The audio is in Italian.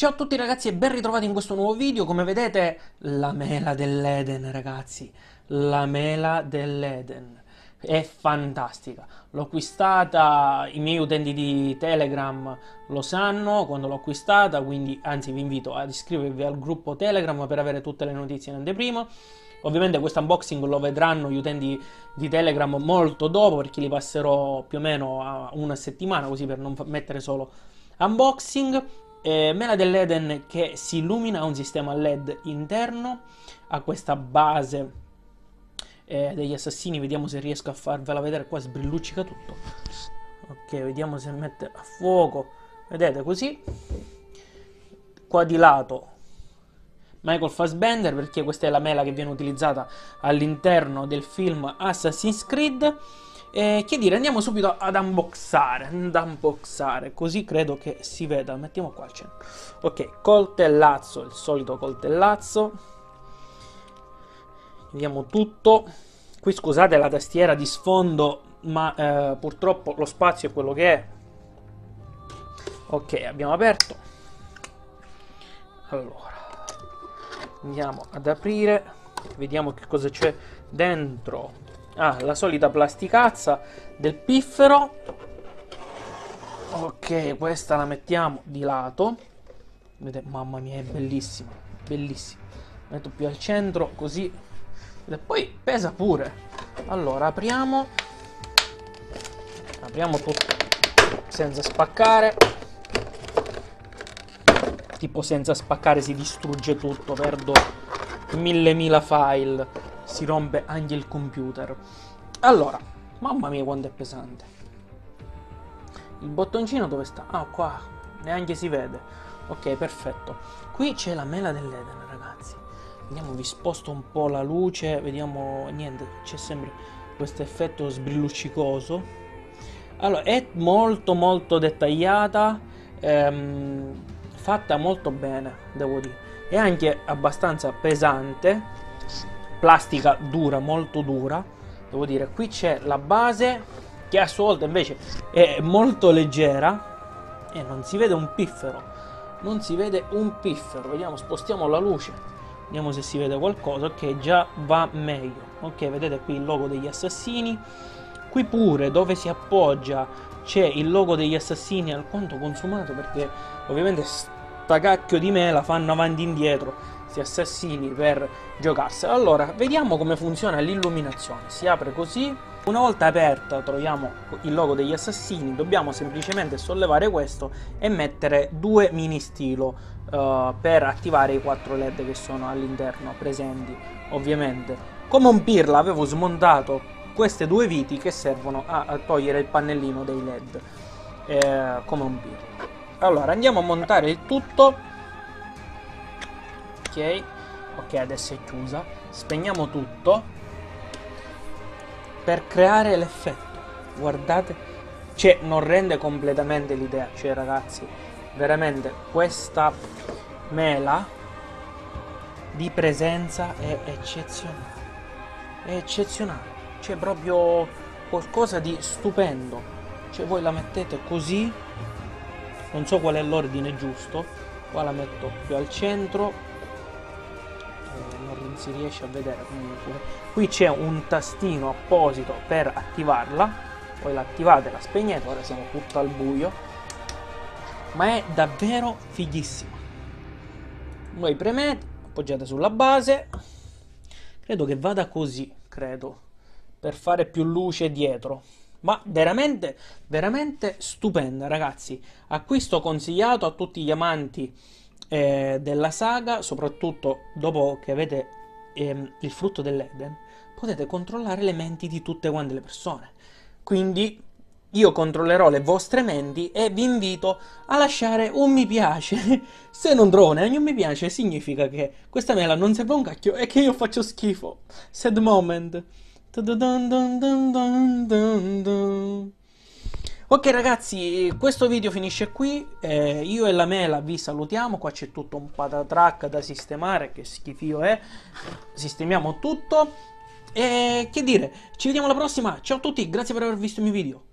Ciao a tutti ragazzi e ben ritrovati in questo nuovo video. Come vedete, la mela dell'Eden, ragazzi, la mela dell'Eden è fantastica. L'ho acquistata, i miei utenti di Telegram lo sanno quando l'ho acquistata, quindi anzi vi invito ad iscrivervi al gruppo Telegram per avere tutte le notizie in anteprima. Ovviamente questo unboxing lo vedranno gli utenti di Telegram molto dopo, perché li passerò più o meno a una settimana, così per non mettere solo unboxing. Mela dell'Eden che si illumina, ha un sistema LED interno, ha questa base degli assassini. Vediamo se riesco a farvela vedere, qua sbrilluccica tutto. Ok, vediamo se mette a fuoco, vedete così. Qua di lato Michael Fassbender, perché questa è la mela che viene utilizzata all'interno del film Assassin's Creed. Che dire, andiamo subito ad unboxare, così credo che si veda. Mettiamo qua il centro. Ok, coltellazzo, il solito coltellazzo. Vediamo tutto. Qui scusate la tastiera di sfondo, ma purtroppo lo spazio è quello che è. Ok, abbiamo aperto. Allora andiamo ad aprire, vediamo che cosa c'è dentro. Ah, la solita plasticazza del piffero. Ok, questa la mettiamo di lato. Vedete, mamma mia, è bellissima, bellissima. Metto più al centro, così. E poi pesa pure. Allora, apriamo. Apriamo tutto senza spaccare. Tipo senza spaccare si distrugge tutto, perdo mille file. Si rompe anche il computer. Allora, mamma mia quanto è pesante. Il bottoncino dove sta? Ah, qua, neanche si vede. Ok, perfetto. Qui c'è la mela dell'Eden, ragazzi. Vediamo, vi sposto un po' la luce. Vediamo, niente, c'è sempre questo effetto sbrilluccicoso. Allora, è molto dettagliata, fatta molto bene, devo dire. È anche abbastanza pesante, plastica dura, molto dura, devo dire. Qui c'è la base che a sua volta invece è molto leggera e non si vede un piffero, vediamo, spostiamo la luce, vediamo se si vede qualcosa. Ok, già va meglio. Ok, vedete qui il logo degli assassini, qui pure dove si appoggia c'è il logo degli assassini alquanto consumato, perché ovviamente sta cacchio di mela fanno avanti e indietro assassini per giocarsela. Allora vediamo come funziona l'illuminazione. Si apre così, una volta aperta troviamo il logo degli assassini, dobbiamo semplicemente sollevare questo e mettere due mini stilo per attivare i 4 LED che sono all'interno presenti. Ovviamente come un pirla avevo smontato queste due viti che servono a togliere il pannellino dei LED, come un pirla. Allora andiamo a montare il tutto. Ok, adesso è chiusa. Spegniamo tutto per creare l'effetto. Guardate, cioè non rende completamente l'idea. Cioè ragazzi, veramente questa mela di presenza è eccezionale. È eccezionale. Cioè proprio qualcosa di stupendo. Cioè voi la mettete così. Non so qual è l'ordine giusto. Qua la metto più al centro. Non si riesce a vedere comunque. Qui c'è un tastino apposito per attivarla, poi l'attivate, la spegnete. Ora siamo tutto al buio, ma è davvero fighissima. Voi premete, appoggiate sulla base, credo che vada così, credo, per fare più luce dietro. Ma veramente stupenda, ragazzi. Acquisto consigliato a tutti gli amanti della saga, soprattutto dopo che avete il frutto dell'Eden potete controllare le menti di tutte quante le persone, quindi io controllerò le vostre menti e vi invito a lasciare un mi piace. Se non trovo neanche un mi piace significa che questa mela non serve un cacchio e che io faccio schifo. Sad moment. Ok ragazzi, questo video finisce qui, io e la mela vi salutiamo. Qua c'è tutto un patatrack da sistemare, che schifio è, sistemiamo tutto e che dire, ci vediamo alla prossima, ciao a tutti, grazie per aver visto il mio video.